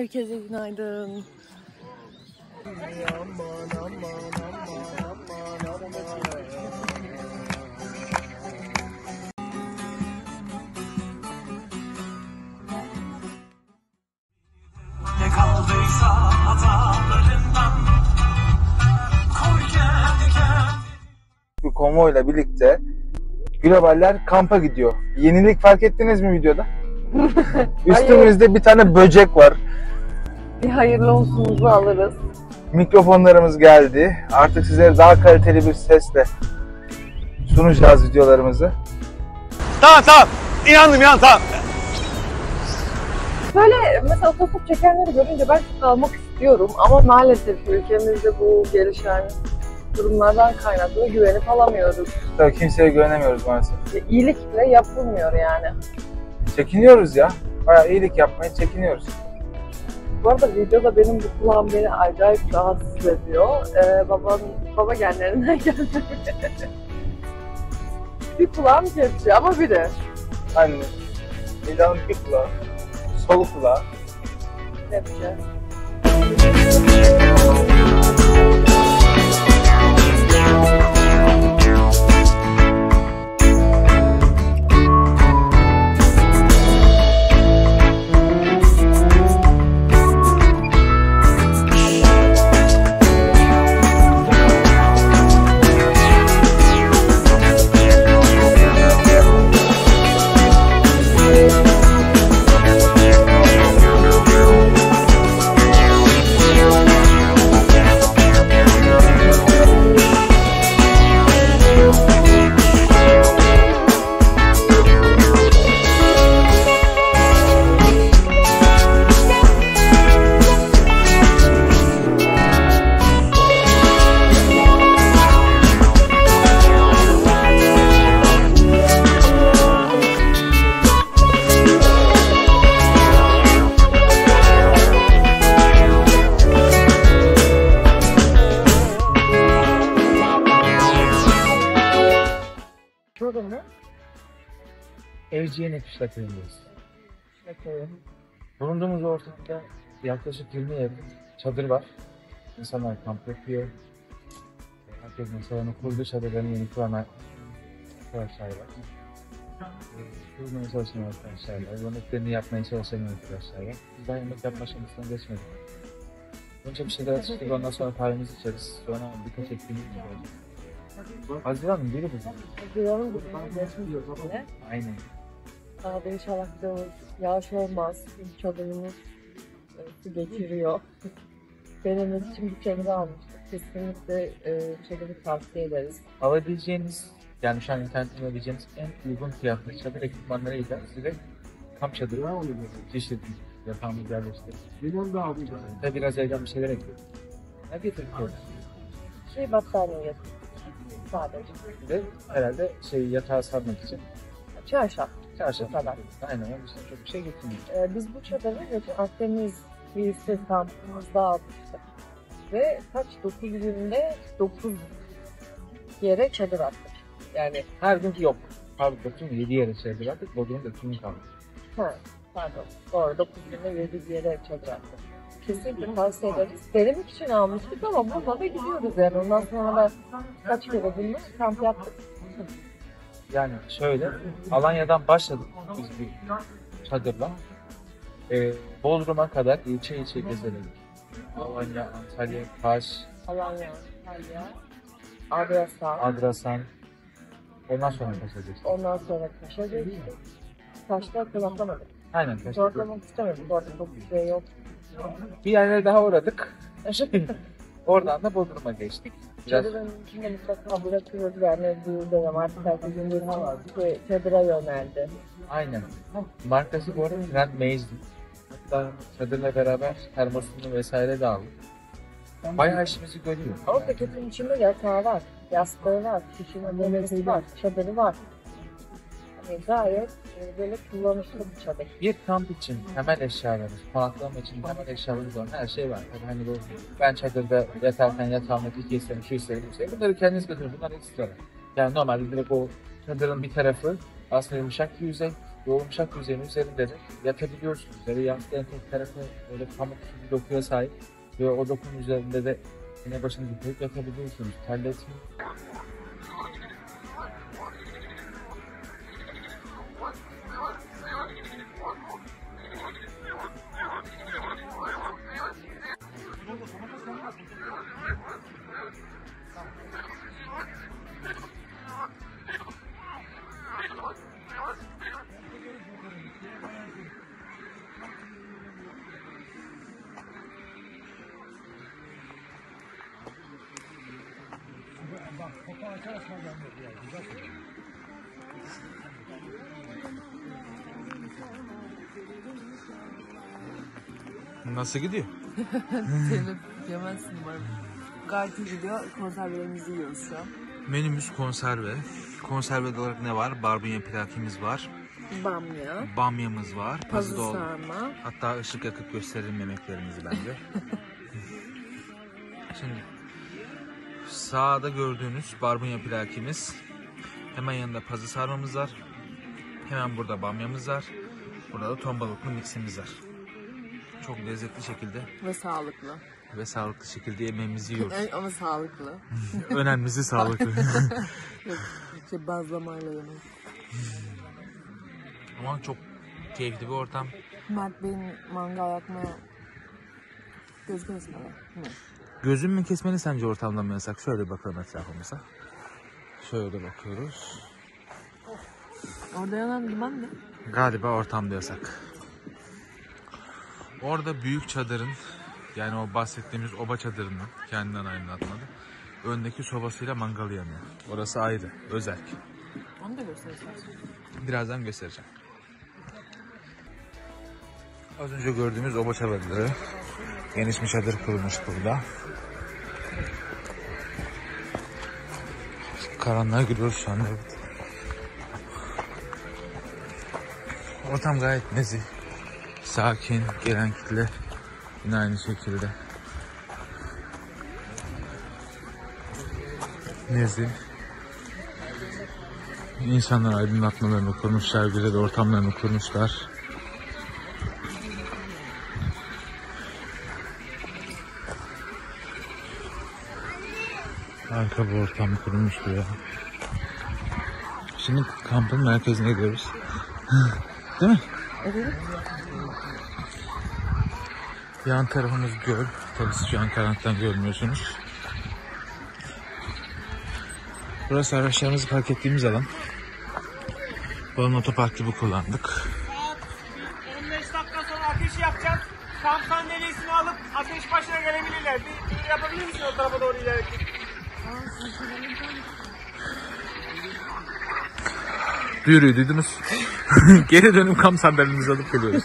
Herkese günaydın. Ne kaldıysa hatalarından koy kendine. Bu konvoyla birlikte Guloballer kampa gidiyor. Yenilik fark ettiniz mi videoda? Üstümüzde bir tane böcek var. Bir hayırlı olsunumuzu alırız. Mikrofonlarımız geldi. Artık sizlere daha kaliteli bir sesle sunacağız videolarımızı. Tamam. İnandım tamam. Böyle mesela topuk çekenleri görünce ben kalmak istiyorum ama maalesef ülkemizde bu gelişen durumlardan kaynaklı güvenip alamıyoruz. Tabii kimseye güvenemiyoruz maalesef. İyilik bile yapılmıyor yani. Çekiniyoruz ya. Bayağı iyilik yapmaya çekiniyoruz. Bu arada videoda benim bu kulağım beni acayip rahatsız ediyor. Baba genlerinden geldi. Bir kulağım kepçe ama bir de. Aynen. Milan'ın bir kulağı. Sol kulağı. Kepçe. Evciyenikışla Göleti'yiz. Bulunduğumuz ortamda yaklaşık 20 ev, çadır var. İnsanlar kamp yapıyor. Herkes masalarını kurdu, çadırlarını yeni kuran arkadaşlar var. Kurmaya çalışan arkadaşlar var. Yemeklerini yapmaya çalışan arkadaşlar var. Bizden yemek yapma aşamasına geçmedik. Önce bir şeyler atıştık, ondan sonra kahvemizi içeriz. Sonra birkaç ekmeğimiz olacak. Haziran'ın biri bizim. Haziran'ın biri bizim. Aynen. Abi inşallah güzel olur. Yağış olmaz. Çadırımız su geçiriyor. Benim için bütçemizi almıştık. Kesinlikle çadırı tavsiye ederiz. Alabileceğiniz, yani şu an internetten alabileceğiniz en uygun fiyatlı çadır ekipmanları ile size kamp çadırı çeşitli yatağımız yerleştirdik. Benim de abi. Ve biraz evden bir şeyler ekledik. Ne getirdik orada? Şey battaniye getirdik. Sadece. Ve herhalde yatağı sarmak için. Çarşaf. Çarşaf kadar. Aynen. Çok bir şey getirmiyor. Biz bu çadırı Akdeniz birisi kampımızda almıştık. Ve kaç 9 günde 9 yere çadır attık. Yani her gün yok. Pardon 7 yere çadır attık. Bodrum'da 2 gün kaldık. Ha, pardon. Doğru 9 günde 7 yere çadır attık. Kesinlikle tavsiye ederiz. Derinlik için almıştık ama burada da gidiyoruz yani. Ondan sonra da kaç kere bunlar kamp yaptık. Yani şöyle, Alanya'dan başladık biz bir çadırla. Bodrum'a kadar ilçe gezeledik. Alanya, Antalya, Kaş. Alanya, Antalya, Adrasan. Ondan sonra Kaş'a geçtik. Kaş'ta konaklamadık. Aynen Kaş'ta. Konaklamak istemedim. Bu arada çok bir şey yok. Bir yerlere daha uğradık. Oradan da Bodrum'a geçtik. Çadırın içinde mutlaka bırakıyoruz yani bu dönem artık herkesin bir havası çadıra yöneldi. Aynen. Markası bu arada Trend Mage'di. Hatta çadırla beraber termosunu vesaire de aldık. Bayağı işimizi görüyor. Ama paketin içinde yatağı var, yastığı var, şişinin demesi var, çadırı var. Yani gayet böyle kullanışlı bir çadır. Bir kamp için temel eşyalarımız, konaklama için temel eşyalarımız olan her şey var. Tabii hani bu ben çadırda yatarken yatağımda iki isterim, şu isterim, bu isterim. Bunları kendiniz götürün, bunlar ekstra. Yani normalde direkt o çadırın bir tarafı aslında yumuşak bir yüzey, yoğumşak yüzeyin üzerinde de yatabiliyorsunuz. Böyle yaslayan tek tarafı böyle pamuk bir dokuya sahip ve o dokunun üzerinde de yine başını yıkayıp yatabiliyorsunuz. Terletmiyor. Nasıl gidiyor? Senin yemezsin umarım. Gayet iyi gidiyor. Konservelerimizi yiyoruz şu an. Menümüz konserve. Konserve olarak ne var? Barbunya pilavimiz var. Bamya. Bamyamız var. Pazı sarma. Hatta ışık yakıp gösterelim yemeklerimizi bence. Şimdi sağda gördüğünüz barbunya pilavimiz. Hemen yanında pazı sarmamız var. Hemen burada bamyamız var. Burada da ton balıklı miksimiz var. Çok lezzetli şekilde ve sağlıklı. Ve sağlıklı şekilde yemeğimizi yiyoruz. Ama sağlıklı. Önemlisi sağlıklı. Şey bazlamayla yemek. Ama çok keyifli bir ortam. Mert Bey'in mangal yakmaya göz kesmeli mi? Gözün mü kesmeli sence ortamdan mı yasak? Şöyle bakalım etrafımıza. Şöyle bakıyoruz. Orada yanan duman ne? Galiba ortamda yasak. Orada büyük çadırın, yani o bahsettiğimiz oba çadırının, kendinden aydınlatmadı, öndeki sobasıyla mangalı yanıyor. Orası ayrı, özel. Onu da göstereceğim. Birazdan göstereceğim. Az önce gördüğümüz oba çadırları. Geniş bir çadır kurulmuş burada. Karanlığa gidiyoruz şu anda. Evet. Ortam gayet nezih. Sakin, gelen kitle yine aynı şekilde. Nezih. İnsanlar aydınlatmalarını kurmuşlar, güzel ortamlarını kurmuşlar. Harika bir ortam kurulmuştu ya. Şimdi kampın merkezine gidiyoruz. Değil mi? Evet. Yan tarafımız göl. Tabii siz şu an karanlıktan görmüyorsunuz. Burası araçlarımızı park ettiğimiz alan. Buranın otopark gibi kullandık. 15 dakika sonra ateş yapacağız. Kamp sandalyesini alıp ateş başına gelebilirler. Bir yapabilir misin o tarafa doğru ilerleyelim? Duyuruyu duydunuz. Geri dönüm kamp sandalyemizi alıp geliyoruz.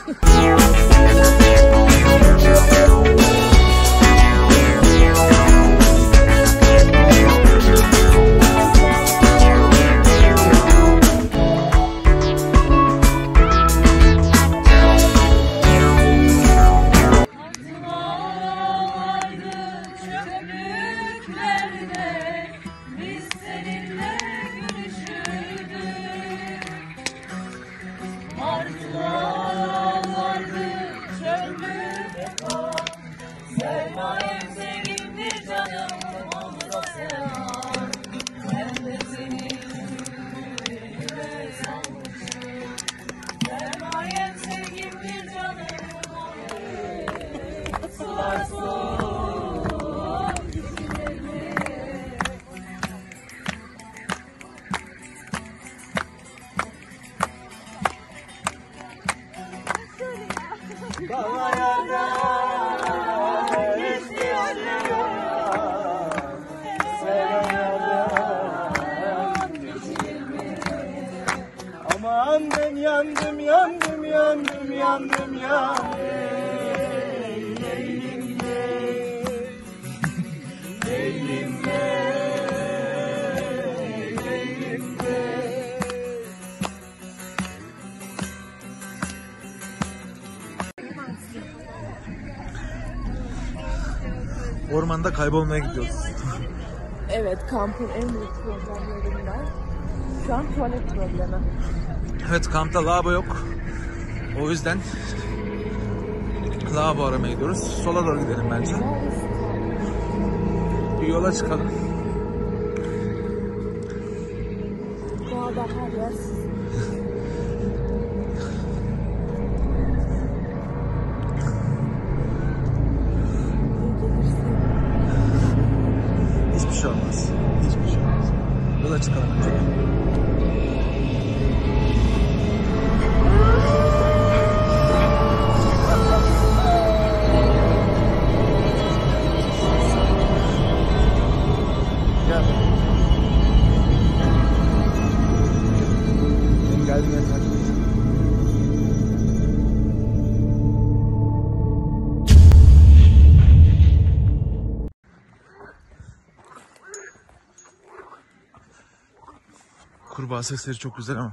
Ormanda kaybolmaya gidiyoruz. Evet, kampın en büyük problemlerinden şu an tuvalet problemi. Evet, kampta lavabo yok. O yüzden lavabo aramaya gidiyoruz. Sola doğru gidelim bence. Bir yola çıkalım. Doğada her yer sizin. Hiçbir şey olmaz. Hiçbir şey olmaz. Yola çıkalım önce. Kurbağa sesleri çok güzel ama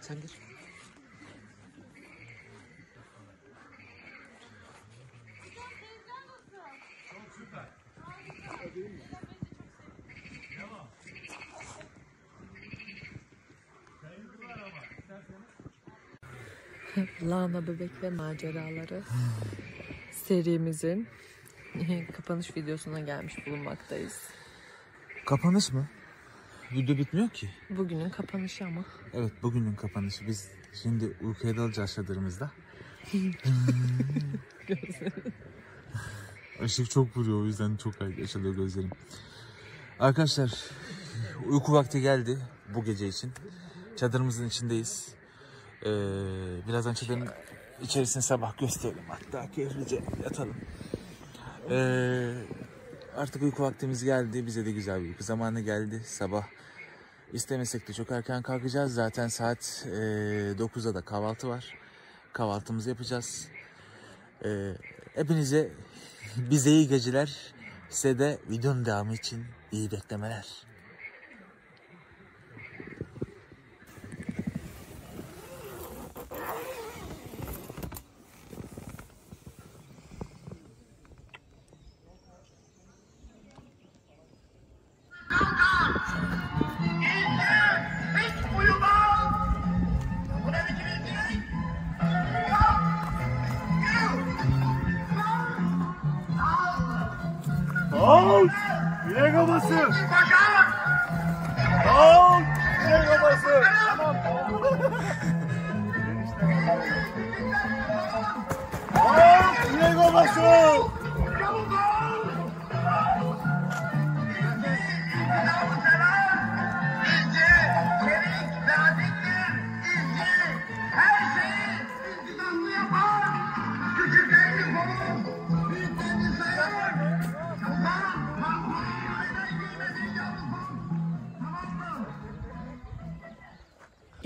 sen gir. Lana Bebek ve Maceraları serimizin kapanış videosuna gelmiş bulunmaktayız. Kapanış mı? Video bitmiyor ki. Bugünün kapanışı ama. Evet, bugünün kapanışı. Biz şimdi uykuya dalacağız şadırımızda. Işık çok vuruyor, o yüzden çok açılıyor gözlerim. Arkadaşlar, uyku vakti geldi bu gece için. Çadırımızın içindeyiz. Birazdan çadırın içerisini sabah gösterelim. Hatta keyiflice yatalım. Artık uyku vaktimiz geldi. Bize de güzel bir uyku zamanı geldi. Sabah istemesek de çok erken kalkacağız. Zaten saat 9'da da kahvaltı var. Kahvaltımızı yapacağız. Hepinize bize iyi geceler. Size de videonun devamı için iyi beklemeler. Out! Bilek obası! Out! Bilek obası! Tamam, tamam. Out! Bilek obası!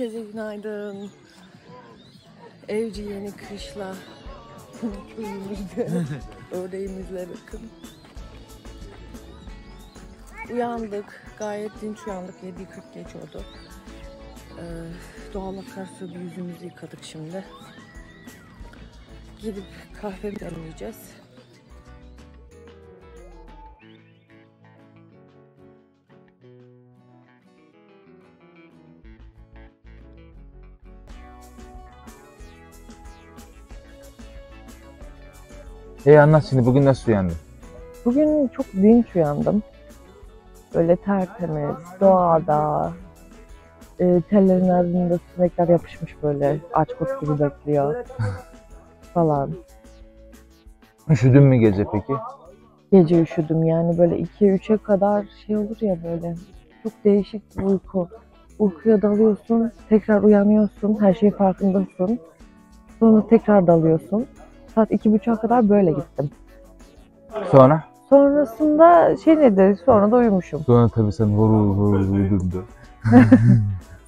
Herkese günaydın. Evciyenikışla ördeğimizle bakın. Uyandık. Gayet dinç uyandık. 7:40 geçiyordu. Doğal akarsu bir yüzümüzü yıkadık şimdi. Gidip kahvemizi demleyeceğiz. Anlat şimdi, bugün nasıl uyandın? Bugün çok dinç uyandım. Böyle tertemiz, doğada, tellerin ardında sinekler yapışmış böyle, aç kurt gibi bekliyor falan. Üşüdün mü gece peki? Gece üşüdüm yani, böyle 2-3'e kadar şey olur ya böyle, çok değişik bir uyku. Uykuya dalıyorsun, tekrar uyanıyorsun, her şeyin farkındasın, sonra tekrar dalıyorsun. Saat 2:30'a kadar böyle gittim. Sonra? Sonrasında sonra da uyumuşum. Sonra tabii sen horul uyudun da.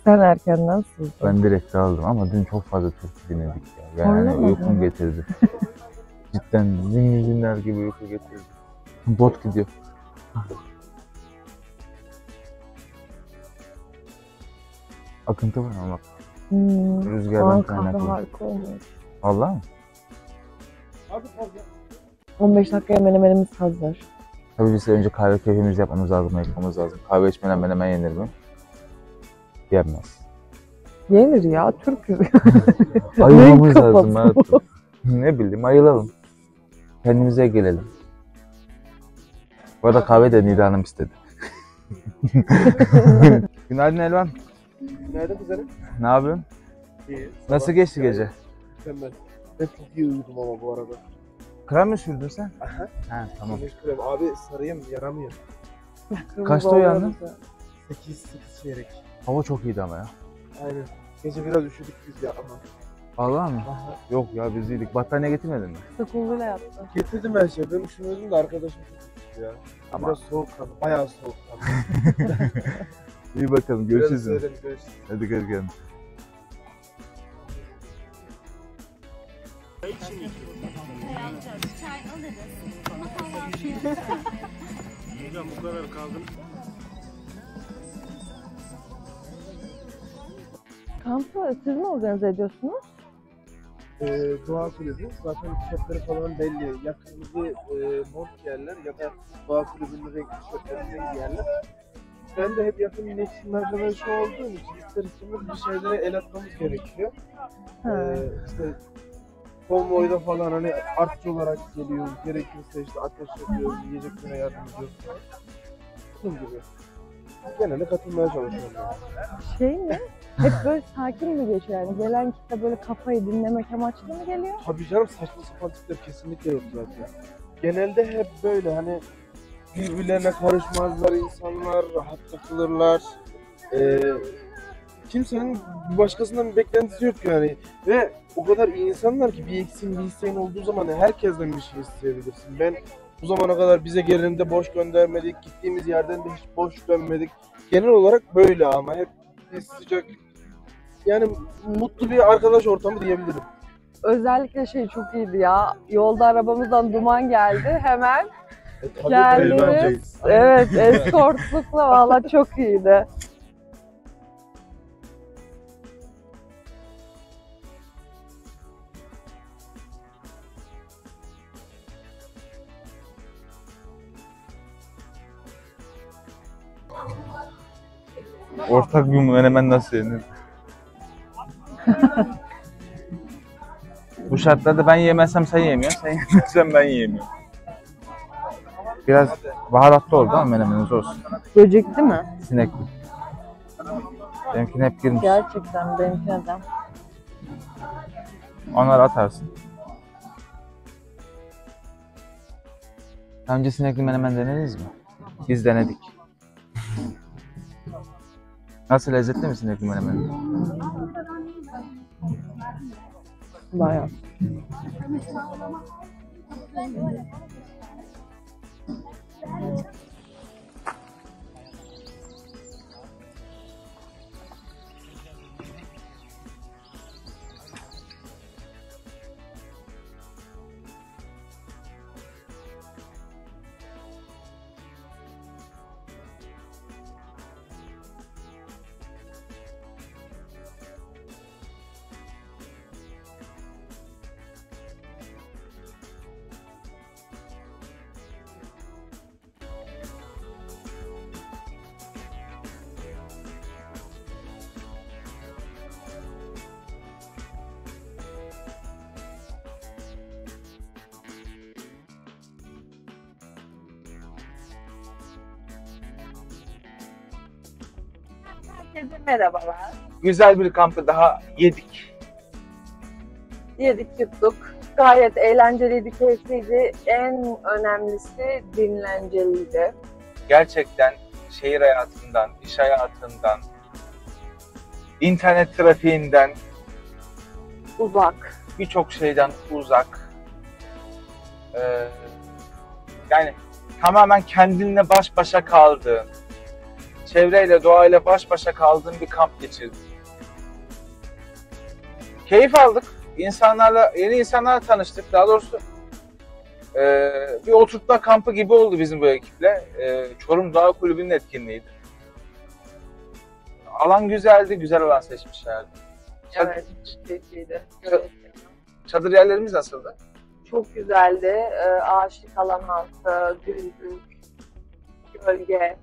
Sen erkenden sızdın. Ben direkt aldım ama dün çok fazla türkü dinledik ya. Yani uykum getirdi. Cidden zinginler gibi uyku getirdi. Bot gidiyor. Akıntı var ama. Rüzgardan kaynaklı. Vallahi mi? 15 dakikaya menemenimiz hazır. Tabii biz önce kahve keyfimizi yapmamız lazım, yapmamız lazım. Kahve içmeden menemen yenir mi? Yenmez. Yenir ya, Türk'üz. Ayılmamız lazım hayatım. Ne bileyim, ayılalım. Kendimize gelelim. Bu arada kahve de Nida Hanım istedi. Günaydın Elvan. Günaydın güzelim. Ne yapıyorsun? İyi. Nasıl geçti gece? Mükemmel. Ben çok iyi uyudum ama bu arada. Krem mi sürdün sen? Aha. He tamam. Krem. Abi sarayım yaramıyor. Kaçta uyandın? 8 çeyrek. Hava çok iyiydi ama ya. Aynen. Gece biraz üşüdük biz ya ama. Vallahi mi? Aha. Yok ya biz iyiydik. Battaniye getirmedin mi? Sokuluyla yaptım. Getirdim ben şey. Ben üşümüyordum da arkadaşım tuttu ya. Ama... Biraz soğuk kaldı. Bayağı soğuk kaldı. İyi bakalım. Görüşürüz. Görüşürüz. Hadi görüşürüz. Çay alırız. Hocam bu kadar kaldım. Kampı siz mi organize ediyorsunuz? Doğa kulübü. Zaten tişörtleri falan belli. Ya kırmızı mont giyerler ya da doğa kulübünün renkli tişörtlerini giyerler. Ben de hep yakın iletişim arkadaşı olduğum için ister istemez bir şeylere el atmamız gerekiyor. İşte konvoyda falan hani artçı olarak geliyoruz, gerekirse işte ateş yapıyoruz, yiyeceklere yardım ediyoruz. Bunun gibi. Genelde katılmaya çalışıyorum. Şey mi? Hep böyle sakin mi geçiyor yani? Gelen kitle böyle kafayı dinlemek amaçlı mı geliyor? Tabii canım, saçma sapan tipler kesinlikle yok zaten. Genelde hep böyle hani birbirlerine karışmazlar insanlar, rahat takılırlar. Kimsenin başkasından bir beklentisi yok yani. Ve o kadar iyi insanlar ki bir eksiğin, bir isteğin olduğu zaman herkesten bir şey isteyebilirsin. Ben bu zamana kadar bize gelininde boş göndermedik, gittiğimiz yerden de hiç boş dönmedik. Genel olarak böyle ama hep sıcak, yani mutlu bir arkadaş ortamı diyebilirim. Özellikle şey çok iyiydi ya, yolda arabamızdan duman geldi hemen. Geldiniz, evet eskortlukla valla çok iyiydi. Ortak bir menemen nasıl yenir? Bu şartlarda ben yemezsem sen yemiyorsun, sen yemezsen ben yemiyorum. Biraz baharatlı oldu ama menemeniniz olsun. Böcekli mi? Sinekli. Benimkine hep girmiş. Gerçekten benimkine de. Onları atarsın. Daha önce sinekli menemen denediniz mi? Biz denedik. Nasıl, lezzetli mi sinekli menemen? Bayağı. Merhabalar. Güzel bir kampı daha yedik. Yedik, yuttuk. Gayet eğlenceliydi, keyifliydi. En önemlisi dinlenceliydi. Gerçekten şehir hayatından, iş hayatından, internet trafiğinden uzak, birçok şeyden uzak. Yani tamamen kendinle baş başa kaldığın, çevreyle, doğayla baş başa kaldığım bir kamp geçirdim. Keyif aldık. Yeni insanlarla tanıştık. Daha doğrusu Bir oturtma kampı gibi oldu bizim bu ekiple. Çorum Doğa Kulübü'nün etkinliğiydi. Alan güzeldi, güzel alan seçmişlerdi. Evet, ciddiydi. Çadır yerlerimiz nasıldı? Çok güzeldi. Ağaçlık alan altı, gündüz, gölge.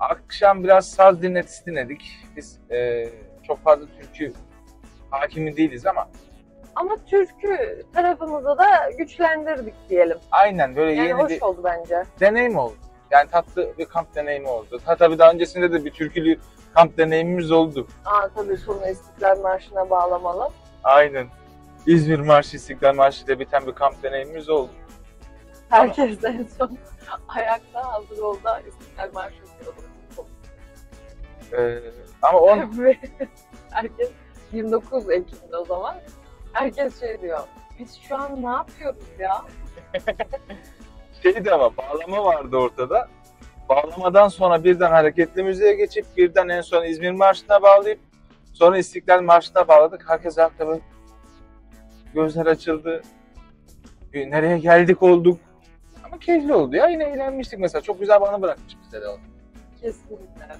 Akşam biraz saz dinletisi dinledik. Biz çok fazla türkü hakimi değiliz ama türkü tarafımıza da güçlendirdik diyelim. Aynen, böyle yani yeni hoş oldu bence. Deneyim oldu. Yani tatlı bir kamp deneyimi oldu. Tabii daha öncesinde de bir türkülü kamp deneyimimiz oldu. Tabii sonra İstiklal Marşı'na bağlamalı. Aynen. İzmir Marşı, İstiklal Marşı'da biten bir kamp deneyimimiz oldu. Herkes de en son ayakta hazır oldu İstiklal Marşı oldu. Ama herkes 29 Ekim'de o zaman. Herkes şey diyor, biz şu an ne yapıyoruz ya? Şeydi ama bağlama vardı ortada. Bağlamadan sonra birden hareketli müziğe geçip birden en son İzmir Marşı'na bağlayıp sonra İstiklal Marşı'na bağladık. Herkes hakikaten gözler açıldı. Nereye geldik olduk. Ama keyifli oldu ya. Yine eğlenmiştik mesela. Çok güzel bana bırakmış bize de oldu. Kesinlikle.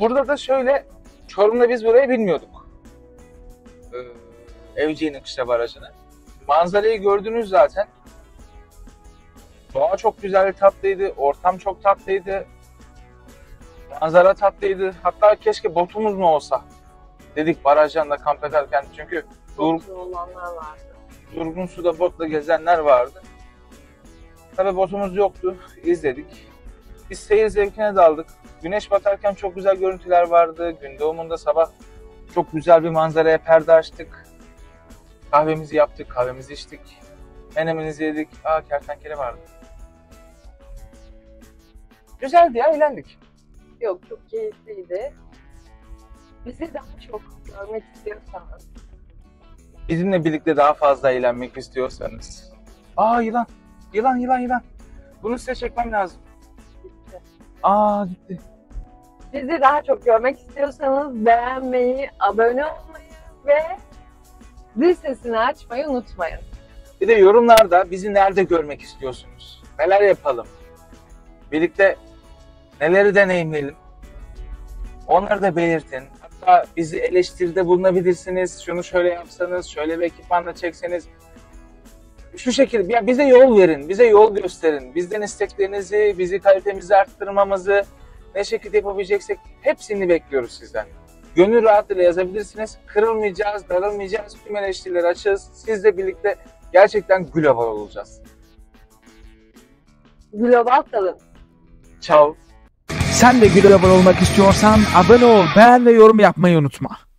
Burada da şöyle, Çorum'da biz burayı bilmiyorduk. Evciyenikışla Barajı'nı. Manzarayı gördünüz zaten. Doğa çok güzeldi, tatlıydı. Ortam çok tatlıydı. Manzara tatlıydı. Hatta keşke botumuz mu olsa dedik baraj yanında kamp ederken. Çünkü durgun olanlar vardı. Durgun suda botla gezenler vardı. Tabii botumuz yoktu. İzledik. Biz seyir zevkine daldık. Güneş batarken çok güzel görüntüler vardı. Gün doğumunda sabah çok güzel bir manzaraya perde açtık. Kahvemizi yaptık, kahvemizi içtik. Menemenizi yedik. Kertenkele vardı. Güzeldi ya, eğlendik. Yok, çok keyifliydi. Bizi daha çok görmek istiyorsanız, bizimle birlikte daha fazla eğlenmek istiyorsanız. Yılan! Yılan, yılan, yılan! Bunu size çekmem lazım. Gitti. Gitti. Bizi daha çok görmek istiyorsanız beğenmeyi, abone olmayı ve zil sesini açmayı unutmayın. Bir de yorumlarda bizi nerede görmek istiyorsunuz? Neler yapalım? Birlikte neleri deneyimleyelim? Onları da belirtin. Hatta bizi eleştiride bulunabilirsiniz. Şunu şöyle yapsanız, şöyle bir ekipmanla çekseniz. Şu şekilde ya, bize yol verin, bize yol gösterin. Bizden isteklerinizi, bizi kalitemizi arttırmamızı, ne şekilde yapabileceksek hepsini bekliyoruz sizden. Gönül rahatlığıyla yazabilirsiniz. Kırılmayacağız, darılmayacağız. Tüm eleştirileri açığız. Sizle birlikte gerçekten global olacağız. Global kalın. Ciao. Sen de global olmak istiyorsan abone ol, beğen ve yorum yapmayı unutma.